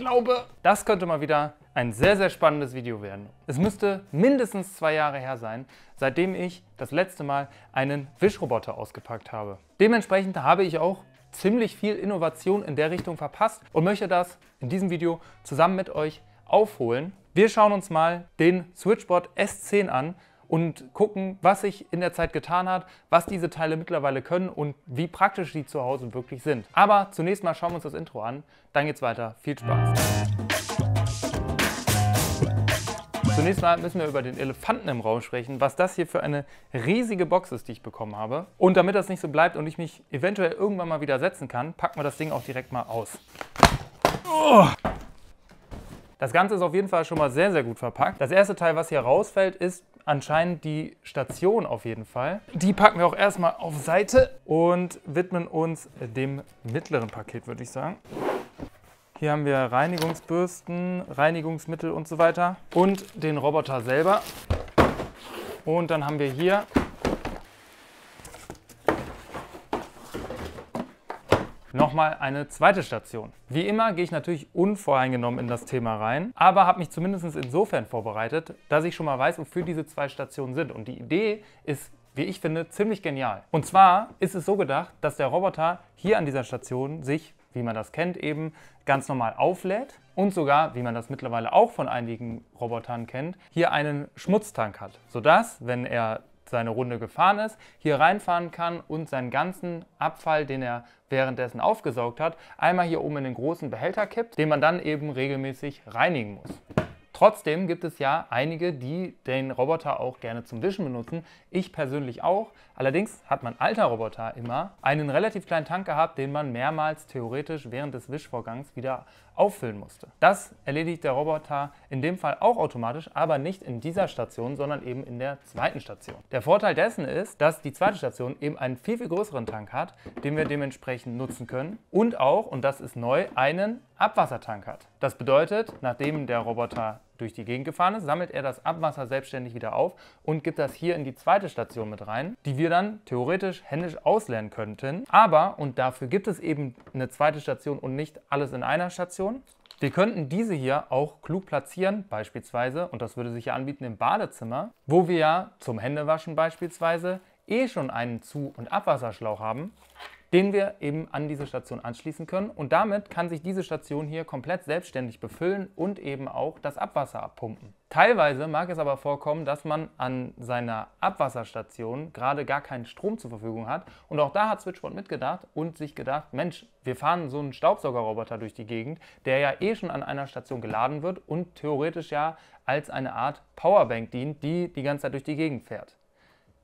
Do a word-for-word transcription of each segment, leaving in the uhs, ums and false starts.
glaube, das könnte mal wieder ein sehr, sehr spannendes Video werden. Es müsste mindestens zwei Jahre her sein, seitdem ich das letzte Mal einen Wischroboter ausgepackt habe. Dementsprechend habe ich auch ziemlich viel Innovation in der Richtung verpasst und möchte das in diesem Video zusammen mit euch aufholen. Wir schauen uns mal den SwitchBot S zehn an und gucken, was sich in der Zeit getan hat, was diese Teile mittlerweile können und wie praktisch die zu Hause wirklich sind. Aber zunächst mal schauen wir uns das Intro an, dann geht's weiter. Viel Spaß! Zunächst mal müssen wir über den Elefanten im Raum sprechen, was das hier für eine riesige Box ist, die ich bekommen habe. Und damit das nicht so bleibt und ich mich eventuell irgendwann mal wieder setzen kann, packen wir das Ding auch direkt mal aus. Oh! Das Ganze ist auf jeden Fall schon mal sehr, sehr gut verpackt. Das erste Teil, was hier rausfällt, ist anscheinend die Station auf jeden Fall. Die packen wir auch erstmal auf Seite und widmen uns dem mittleren Paket, würde ich sagen. Hier haben wir Reinigungsbürsten, Reinigungsmittel und so weiter und den Roboter selber. Und dann haben wir hier nochmal eine zweite Station. Wie immer gehe ich natürlich unvoreingenommen in das Thema rein, aber habe mich zumindest insofern vorbereitet, dass ich schon mal weiß, wofür diese zwei Stationen sind. Und die Idee ist, wie ich finde, ziemlich genial. Und zwar ist es so gedacht, dass der Roboter hier an dieser Station sich, wie man das kennt, eben ganz normal auflädt und sogar, wie man das mittlerweile auch von einigen Robotern kennt, hier einen Schmutztank hat, sodass, wenn er seine Runde gefahren ist, hier reinfahren kann und seinen ganzen Abfall, den er währenddessen aufgesaugt hat, einmal hier oben in den großen Behälter kippt, den man dann eben regelmäßig reinigen muss. Trotzdem gibt es ja einige, die den Roboter auch gerne zum Wischen benutzen. Ich persönlich auch. Allerdings hat mein alter Roboter immer einen relativ kleinen Tank gehabt, den man mehrmals theoretisch während des Wischvorgangs wieder auffüllen musste. Das erledigt der Roboter in dem Fall auch automatisch, aber nicht in dieser Station, sondern eben in der zweiten Station. Der Vorteil dessen ist, dass die zweite Station eben einen viel, viel größeren Tank hat, den wir dementsprechend nutzen können und auch, und das ist neu, einen Abwassertank hat. Das bedeutet, nachdem der Roboter durch die Gegend gefahren ist, sammelt er das Abwasser selbstständig wieder auf und gibt das hier in die zweite Station mit rein, die wir dann theoretisch händisch ausleeren könnten. Aber, und dafür gibt es eben eine zweite Station und nicht alles in einer Station, wir könnten diese hier auch klug platzieren, beispielsweise, und das würde sich ja anbieten im Badezimmer, wo wir ja zum Händewaschen beispielsweise eh schon einen Zu- und Abwasserschlauch haben, den wir eben an diese Station anschließen können. Und damit kann sich diese Station hier komplett selbstständig befüllen und eben auch das Abwasser abpumpen. Teilweise mag es aber vorkommen, dass man an seiner Abwasserstation gerade gar keinen Strom zur Verfügung hat. Und auch da hat SwitchBot mitgedacht und sich gedacht, Mensch, wir fahren so einen Staubsaugerroboter durch die Gegend, der ja eh schon an einer Station geladen wird und theoretisch ja als eine Art Powerbank dient, die die ganze Zeit durch die Gegend fährt.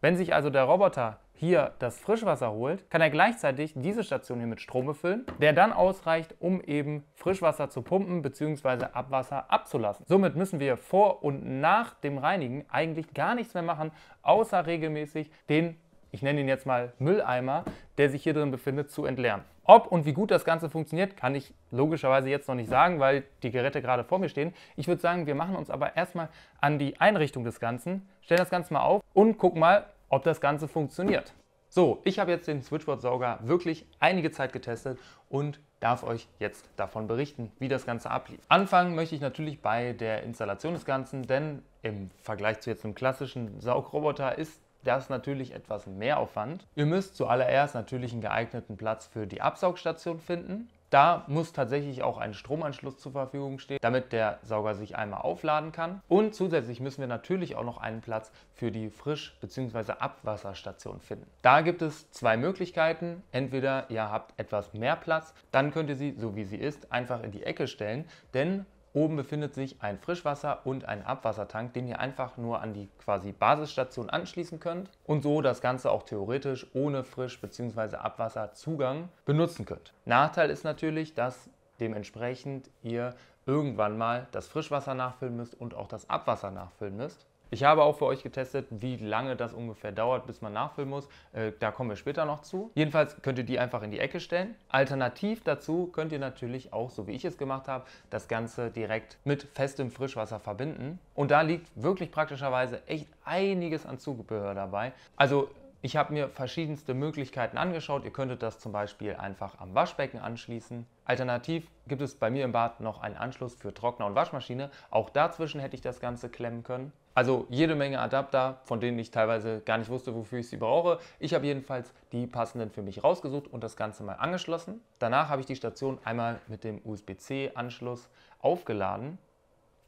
Wenn sich also der Roboter hier das Frischwasser holt, kann er gleichzeitig diese Station hier mit Strom befüllen, der dann ausreicht, um eben Frischwasser zu pumpen bzw. Abwasser abzulassen. Somit müssen wir vor und nach dem Reinigen eigentlich gar nichts mehr machen, außer regelmäßig den, ich nenne ihn jetzt mal Mülleimer, der sich hier drin befindet, zu entleeren. Ob und wie gut das Ganze funktioniert, kann ich logischerweise jetzt noch nicht sagen, weil die Geräte gerade vor mir stehen. Ich würde sagen, wir machen uns aber erstmal an die Einrichtung des Ganzen, stellen das Ganze mal auf und gucken mal, ob das Ganze funktioniert. So, ich habe jetzt den SwitchBot-Sauger wirklich einige Zeit getestet und darf euch jetzt davon berichten, wie das Ganze ablief. Anfangen möchte ich natürlich bei der Installation des Ganzen, denn im Vergleich zu jetzt einem klassischen Saugroboter ist das natürlich etwas mehr Aufwand. Ihr müsst zuallererst natürlich einen geeigneten Platz für die Absaugstation finden. Da muss tatsächlich auch ein Stromanschluss zur Verfügung stehen, damit der Sauger sich einmal aufladen kann. Und zusätzlich müssen wir natürlich auch noch einen Platz für die Frisch- bzw. Abwasserstation finden. Da gibt es zwei Möglichkeiten. Entweder ihr habt etwas mehr Platz, dann könnt ihr sie, so wie sie ist, einfach in die Ecke stellen, denn oben befindet sich ein Frischwasser- und ein Abwassertank, den ihr einfach nur an die quasi Basisstation anschließen könnt und so das Ganze auch theoretisch ohne Frisch- bzw. Abwasserzugang benutzen könnt. Nachteil ist natürlich, dass dementsprechend ihr irgendwann mal das Frischwasser nachfüllen müsst und auch das Abwasser nachfüllen müsst. Ich habe auch für euch getestet, wie lange das ungefähr dauert, bis man nachfüllen muss. Äh, da kommen wir später noch zu. Jedenfalls könnt ihr die einfach in die Ecke stellen. Alternativ dazu könnt ihr natürlich auch, so wie ich es gemacht habe, das Ganze direkt mit festem Frischwasser verbinden. Und da liegt wirklich praktischerweise echt einiges an Zubehör dabei. Also Ich habe mir verschiedenste Möglichkeiten angeschaut. Ihr könntet das zum Beispiel einfach am Waschbecken anschließen. Alternativ gibt es bei mir im Bad noch einen Anschluss für Trockner und Waschmaschine. Auch dazwischen hätte ich das Ganze klemmen können. Also jede Menge Adapter, von denen ich teilweise gar nicht wusste, wofür ich sie brauche. Ich habe jedenfalls die passenden für mich rausgesucht und das Ganze mal angeschlossen. Danach habe ich die Station einmal mit dem U S B C-Anschluss aufgeladen.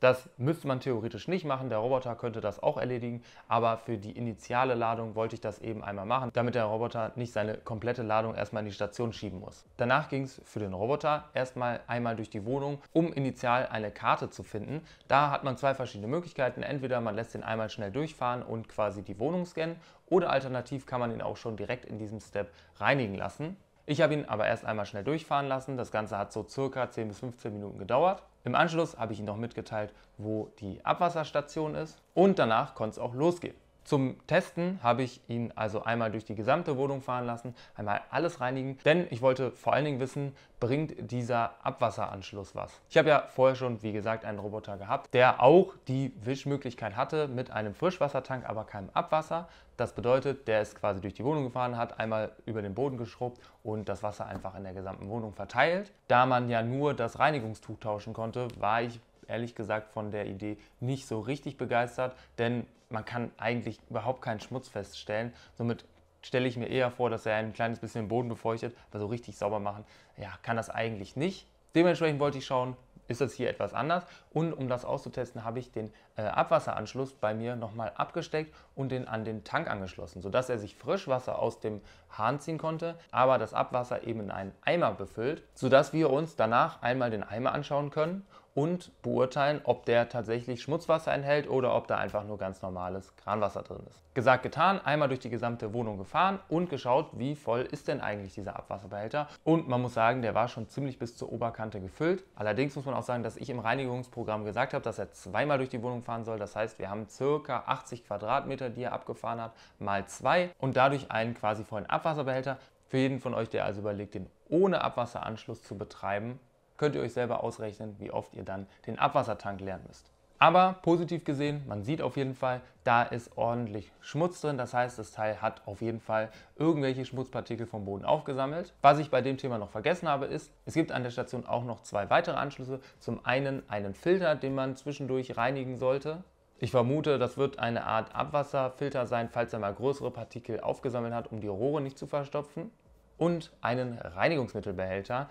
Das müsste man theoretisch nicht machen, der Roboter könnte das auch erledigen, aber für die initiale Ladung wollte ich das eben einmal machen, damit der Roboter nicht seine komplette Ladung erstmal in die Station schieben muss. Danach ging es für den Roboter erstmal einmal durch die Wohnung, um initial eine Karte zu finden. Da hat man zwei verschiedene Möglichkeiten, entweder man lässt den einmal schnell durchfahren und quasi die Wohnung scannen oder alternativ kann man ihn auch schon direkt in diesem Step reinigen lassen. Ich habe ihn aber erst einmal schnell durchfahren lassen, das Ganze hat so circa zehn bis fünfzehn Minuten gedauert. Im Anschluss habe ich ihm noch mitgeteilt, wo die Abwasserstation ist und danach konnte es auch losgehen. Zum Testen habe ich ihn also einmal durch die gesamte Wohnung fahren lassen, einmal alles reinigen, denn ich wollte vor allen Dingen wissen, bringt dieser Abwasseranschluss was? Ich habe ja vorher schon, wie gesagt, einen Roboter gehabt, der auch die Wischmöglichkeit hatte mit einem Frischwassertank, aber keinem Abwasser. Das bedeutet, der ist quasi durch die Wohnung gefahren, hat einmal über den Boden geschrubbt und das Wasser einfach in der gesamten Wohnung verteilt. Da man ja nur das Reinigungstuch tauschen konnte, war ich ehrlich gesagt von der Idee nicht so richtig begeistert, denn man kann eigentlich überhaupt keinen Schmutz feststellen. Somit stelle ich mir eher vor, dass er ein kleines bisschen Boden befeuchtet, aber so richtig sauber machen, ja, kann das eigentlich nicht. Dementsprechend wollte ich schauen, ist das hier etwas anders? Und um das auszutesten, habe ich den äh, Abwasseranschluss bei mir nochmal abgesteckt und den an den Tank angeschlossen, sodass er sich Frischwasser aus dem Hahn ziehen konnte, aber das Abwasser eben in einen Eimer befüllt, sodass wir uns danach einmal den Eimer anschauen können und beurteilen, ob der tatsächlich Schmutzwasser enthält oder ob da einfach nur ganz normales Kranwasser drin ist. Gesagt, getan, einmal durch die gesamte Wohnung gefahren und geschaut, wie voll ist denn eigentlich dieser Abwasserbehälter. Und man muss sagen, der war schon ziemlich bis zur Oberkante gefüllt. Allerdings muss man auch sagen, dass ich im Reinigungsprogramm gesagt habe, dass er zweimal durch die Wohnung fahren soll. Das heißt, wir haben ca. achtzig Quadratmeter, die er abgefahren hat, mal zwei und dadurch einen quasi vollen Abwasserbehälter. Für jeden von euch, der also überlegt, den ohne Abwasseranschluss zu betreiben, könnt ihr euch selber ausrechnen, wie oft ihr dann den Abwassertank leeren müsst. Aber positiv gesehen, man sieht auf jeden Fall, da ist ordentlich Schmutz drin. Das heißt, das Teil hat auf jeden Fall irgendwelche Schmutzpartikel vom Boden aufgesammelt. Was ich bei dem Thema noch vergessen habe, ist, es gibt an der Station auch noch zwei weitere Anschlüsse. Zum einen einen Filter, den man zwischendurch reinigen sollte. Ich vermute, das wird eine Art Abwasserfilter sein, falls er mal größere Partikel aufgesammelt hat, um die Rohre nicht zu verstopfen. Und einen Reinigungsmittelbehälter.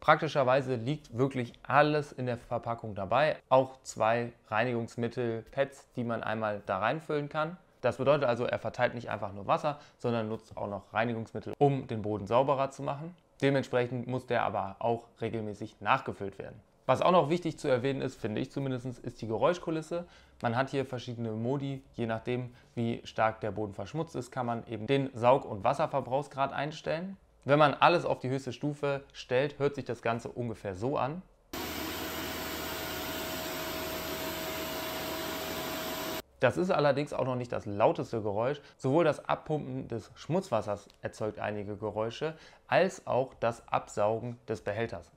Praktischerweise liegt wirklich alles in der Verpackung dabei, auch zwei Reinigungsmittel-Pads, die man einmal da reinfüllen kann. Das bedeutet also, er verteilt nicht einfach nur Wasser, sondern nutzt auch noch Reinigungsmittel, um den Boden sauberer zu machen. Dementsprechend muss der aber auch regelmäßig nachgefüllt werden. Was auch noch wichtig zu erwähnen ist, finde ich zumindest, ist die Geräuschkulisse. Man hat hier verschiedene Modi, je nachdem wie stark der Boden verschmutzt ist, kann man eben den Saug- und Wasserverbrauchsgrad einstellen. Wenn man alles auf die höchste Stufe stellt, hört sich das Ganze ungefähr so an. Das ist allerdings auch noch nicht das lauteste Geräusch. Sowohl das Abpumpen des Schmutzwassers erzeugt einige Geräusche, als auch das Absaugen des Behälters.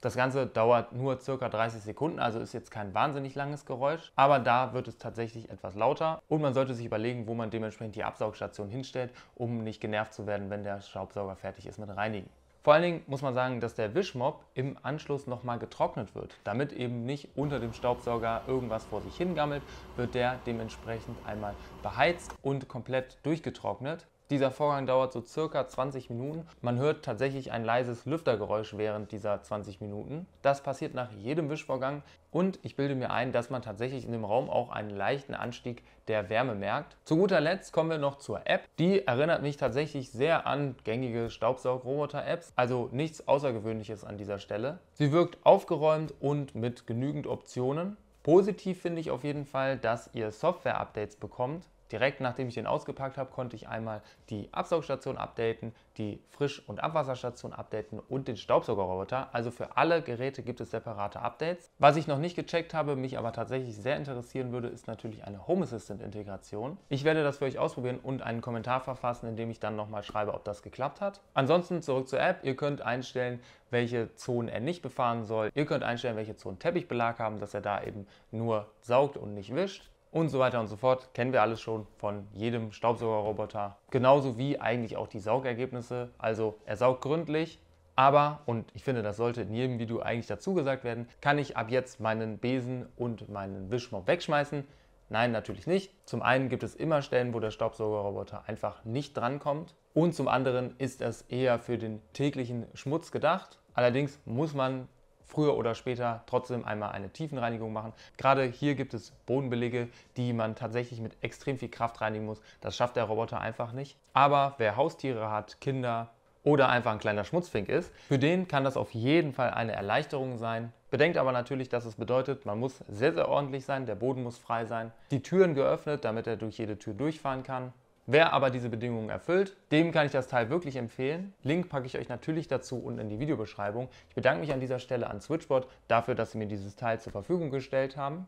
Das Ganze dauert nur ca. dreißig Sekunden, also ist jetzt kein wahnsinnig langes Geräusch, aber da wird es tatsächlich etwas lauter und man sollte sich überlegen, wo man dementsprechend die Absaugstation hinstellt, um nicht genervt zu werden, wenn der Staubsauger fertig ist mit Reinigen. Vor allen Dingen muss man sagen, dass der Wischmopp im Anschluss nochmal getrocknet wird. Damit eben nicht unter dem Staubsauger irgendwas vor sich hingammelt, wird der dementsprechend einmal beheizt und komplett durchgetrocknet. Dieser Vorgang dauert so circa zwanzig Minuten. Man hört tatsächlich ein leises Lüftergeräusch während dieser zwanzig Minuten. Das passiert nach jedem Wischvorgang und ich bilde mir ein, dass man tatsächlich in dem Raum auch einen leichten Anstieg der Wärme merkt. Zu guter Letzt kommen wir noch zur App. Die erinnert mich tatsächlich sehr an gängige Staubsaugroboter-Apps, also nichts Außergewöhnliches an dieser Stelle. Sie wirkt aufgeräumt und mit genügend Optionen. Positiv finde ich auf jeden Fall, dass ihr Software-Updates bekommt. Direkt nachdem ich den ausgepackt habe, konnte ich einmal die Absaugstation updaten, die Frisch- und Abwasserstation updaten und den Staubsaugerroboter. Also für alle Geräte gibt es separate Updates. Was ich noch nicht gecheckt habe, mich aber tatsächlich sehr interessieren würde, ist natürlich eine Home Assistant Integration. Ich werde das für euch ausprobieren und einen Kommentar verfassen, in dem ich dann nochmal schreibe, ob das geklappt hat. Ansonsten zurück zur App. Ihr könnt einstellen, welche Zonen er nicht befahren soll. Ihr könnt einstellen, welche Zonen Teppichbelag haben, dass er da eben nur saugt und nicht wischt. Und so weiter und so fort, kennen wir alles schon von jedem Staubsaugerroboter. Genauso wie eigentlich auch die Saugergebnisse. Also er saugt gründlich, aber, und ich finde, das sollte in jedem Video eigentlich dazu gesagt werden, kann ich ab jetzt meinen Besen und meinen Wischmopp wegschmeißen? Nein, natürlich nicht. Zum einen gibt es immer Stellen, wo der Staubsaugerroboter einfach nicht drankommt. Und zum anderen ist es eher für den täglichen Schmutz gedacht. Allerdings muss man früher oder später trotzdem einmal eine Tiefenreinigung machen. Gerade hier gibt es Bodenbeläge, die man tatsächlich mit extrem viel Kraft reinigen muss. Das schafft der Roboter einfach nicht. Aber wer Haustiere hat, Kinder oder einfach ein kleiner Schmutzfink ist, für den kann das auf jeden Fall eine Erleichterung sein. Bedenkt aber natürlich, dass es bedeutet, man muss sehr, sehr ordentlich sein, der Boden muss frei sein, die Türen geöffnet, damit er durch jede Tür durchfahren kann. Wer aber diese Bedingungen erfüllt, dem kann ich das Teil wirklich empfehlen. Link packe ich euch natürlich dazu unten in die Videobeschreibung. Ich bedanke mich an dieser Stelle an SwitchBot dafür, dass sie mir dieses Teil zur Verfügung gestellt haben.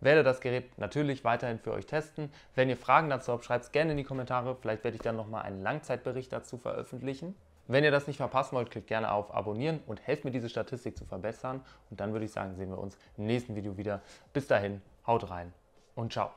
Werde das Gerät natürlich weiterhin für euch testen. Wenn ihr Fragen dazu habt, schreibt es gerne in die Kommentare. Vielleicht werde ich dann nochmal einen Langzeitbericht dazu veröffentlichen. Wenn ihr das nicht verpassen wollt, klickt gerne auf Abonnieren und helft mir, diese Statistik zu verbessern. Und dann würde ich sagen, sehen wir uns im nächsten Video wieder. Bis dahin, haut rein und ciao.